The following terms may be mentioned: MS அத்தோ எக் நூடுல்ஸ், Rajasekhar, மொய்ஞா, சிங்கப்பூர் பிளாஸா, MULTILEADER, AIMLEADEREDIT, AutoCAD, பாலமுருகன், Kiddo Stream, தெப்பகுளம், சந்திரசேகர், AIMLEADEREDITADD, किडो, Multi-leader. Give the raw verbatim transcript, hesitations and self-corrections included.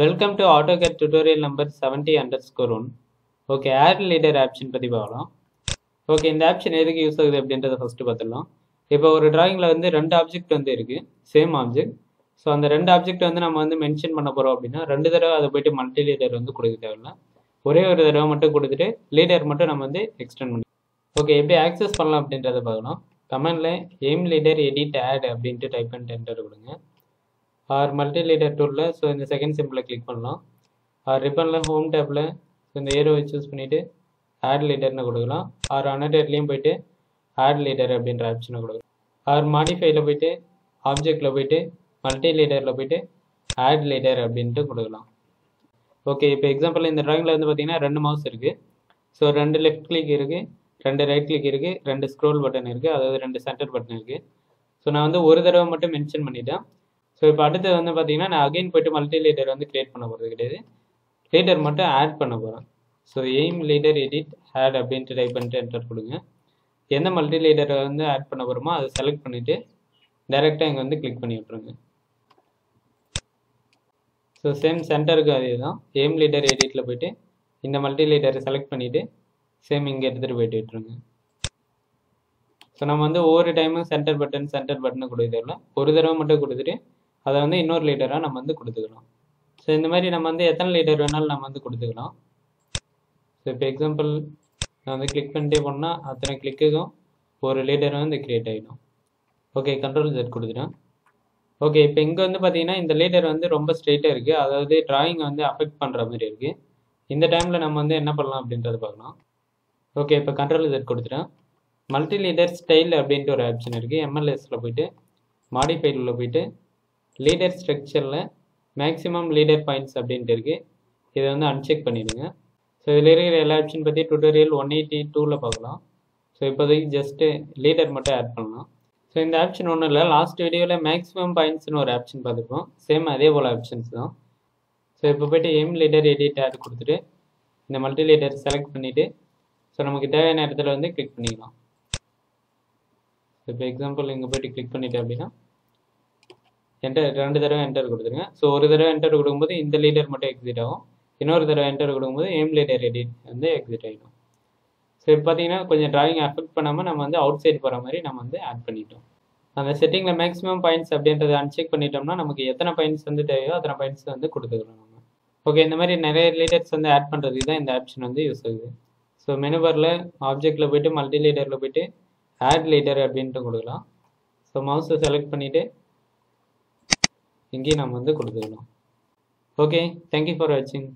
Welcome to AutoCAD tutorial number seventy underscore one. Okay, add leader option பத்தி பார்க்கலாம். Okay, இந்த option எதுக்கு use ஆகுது அப்படின்றத ஃபர்ஸ்ட் பார்த்துடலாம். இப்போ ஒரு டிராயிங்ல வந்து ரெண்டு ஆப்ஜெக்ட் வந்து இருக்கு, சேம் ஆப்ஜெக்ட். சோ அந்த ரெண்டு ஆப்ஜெக்ட் வந்து நம்ம வந்து மென்ஷன் பண்ண போறோம் அப்படினா ரெண்டு தடவை அத போய்ட்டு மல்டி லீடர் வந்து கொடுக்க தேவையில்லை. ஒரே ஒரு தடவை மட்டும் கொடுத்துட்டு லீடர் மட்டும் நம்ம வந்து எக்ஸ்டெண்ட் பண்ணி. ஓகே, எப்படி ஆக்சஸ் பண்ணலாம் அப்படின்றத பார்க்கலாம். கமெண்ட்ல aim leader edit add அப்படினு டைப் பண்ணி என்டர் கொடுங்க. Or multi-leader tool la, so in the second symbol click pannalam or ribbon la home tab la, so in the arrow choose pannite add leader nu kodukalam or annotate layum poite add leader abindra option nu kodukalam or modify la poite object la poite multi-leader la poite add leader abindra kodukalam. Okay, for example in the drawing la vandu pathina rendu mouse irukku, so rendu left click irukku, rendu right click irukku, rendu scroll button irukku, adha rendu center button irukku. So na vandu oru thadava mattum mention pannidam. So இப்போ அடுத்து வந்து பாத்தீங்கன்னா நான் again போயிட்டு multi leader வந்து create பண்ண போறது கிடையாது, லீடர் மட்டும் ஆட் பண்ண போறேன். So aim leader edit add அப்படின்ட்டு டைப் பண்ணிட்டு என்டர் கொடுங்க. எந்த மல்டி லீடரை வந்து ஆட் பண்ண போறோமோ அதை செலக்ட் பண்ணிட்டு டைரக்டா இங்க வந்து கிளிக் பண்ணி விட்டுருங்க. ஸோ சேம் சென்டருக்கு அதே தான், எய்ம் லீடர் எடிட்ல போயிட்டு இந்த மல்டி லீடரை செலக்ட் பண்ணிட்டு சேம் இங்க எடுத்துட்டு போயிட்டு விட்டுருங்க. ஸோ நம்ம வந்து ஒவ்வொரு டைமும் சென்டர் பட்டன் சென்டர் பட்டனை கொடுக்கல, ஒரு தடவை மட்டும் கொடுத்துட்டு அதை வந்து இன்னொரு லீடராக நம்ம வந்து கொடுத்துக்கலாம். ஸோ இந்த மாதிரி நம்ம வந்து எத்தனை லீடர் வேணாலும் நம்ம வந்து கொடுத்துக்கலாம். ஸோ இப்போ எக்ஸாம்பிள் நான் வந்து கிளிக் பண்ணிட்டே போனால் அத்தனை கிளிக்குக்கும் ஒரு லீடர் வந்து கிரியேட் ஆகிடும். ஓகே, கண்ட்ரோல் ஜெட் கொடுத்துட்டேன். ஓகே, இப்போ இங்கே வந்து பார்த்தீங்கன்னா இந்த லீடர் வந்து ரொம்ப ஸ்ட்ரெயிட்டாக இருக்குது, அதாவது டிராயிங் வந்து அஃபெக்ட் பண்ணுற மாதிரி இருக்குது. இந்த டைமில் நம்ம வந்து என்ன பண்ணலாம் அப்படின்றத பார்க்கலாம். ஓகே, இப்போ கண்ட்ரோல் ஜெட் கொடுத்துட்டேன். மல்டி லீடர் ஸ்டைல் அப்படின்ட்டு ஒரு ஆப்ஷன் இருக்குது, எம்எல்எஸில் போய்ட்டு மாடிஃபைடில் போய்ட்டு லீடர் ஸ்ட்ரக்சரில் மேக்ஸிமம் லீடர் பாயிண்ட்ஸ் அப்படின்ட்டு இருக்குது, இதை வந்து அன்செக் பண்ணிவிடுங்க. ஸோ இதில் இருக்கிற எல்லா ஆப்ஷன் பற்றி டுட்டோரியல் ஒன் எயிட்டி டூவில் பார்க்கலாம். ஸோ இப்போதைக்கு ஜஸ்ட்டு லீடர் மட்டும் ஆட் பண்ணலாம். ஸோ இந்த ஆப்ஷன் ஒன்றும் இல்லை, லாஸ்ட் வீடியோவில் மேக்ஸிமம் பாயிண்ட்ஸ்னு ஒரு ஆப்ஷன் பார்த்துருப்போம், சேம் அதே போல் ஆப்ஷன்ஸ் தான். ஸோ இப்போ போய்ட்டு எய்ம் லீடர் எடிட் ஆட் கொடுத்துட்டு இந்த மல்டி லீடர் செலக்ட் பண்ணிவிட்டு ஸோ நமக்கு தேவையான இடத்துல வந்து கிளிக் பண்ணிக்கலாம். இப்போ எக்ஸாம்பிள் இங்கே போய்ட்டு கிளிக் பண்ணிவிட்டு அப்படின்னா என்டர் ரெண்டு தடவை என்டர் கொடுத்துருங்க. ஸோ ஒரு தடவை என்டர் கொடுக்கும்போது இந்த லீடர் மட்டும் எக்ஸிட் ஆகும், இன்னொரு தடவை என்டர் கொடுக்கும்போது எய்ம் லீடர் எடிட் வந்து எக்ஸிட் ஆகிடும். ஸோ இப்போ பார்த்தீங்கன்னா கொஞ்சம் டிராயிங் அஃபெக்ட் பண்ணாமல் நம்ம வந்து அவுட் சைடு போகிற மாதிரி நம்ம வந்து ஆட் பண்ணிட்டோம். அந்த செட்டிங்கில் மேக்ஸிமம் பாயிண்ட்ஸ் அப்படின்றத அன்செக் பண்ணிட்டோம்னா நமக்கு எத்தனை பாயிண்ட்ஸ் வந்து தேவையோ அத்தனை பாயிண்ட்ஸ் வந்து கொடுத்துக்கலாம் நம்ம. ஓகே, இந்த மாதிரி நிறைய லீடர்ஸ் வந்து ஆட் பண்ணுறதுக்கு தான் இந்த ஆப்ஷன் வந்து யூஸ் ஆகுது. ஸோ மெனுபரில் ஆப்ஜெக்டில் போய்ட்டு மல்டி லீடரில் போய்ட்டு ஆட் லீடர் அப்படின்ட்டு கொடுக்கலாம். ஸோ மவுஸை செலக்ட் பண்ணிவிட்டு இங்கே நம்ம வந்து கொடுத்துக்கலாம். ஓகே, தேங்க்யூ ஃபார் வாட்சிங்.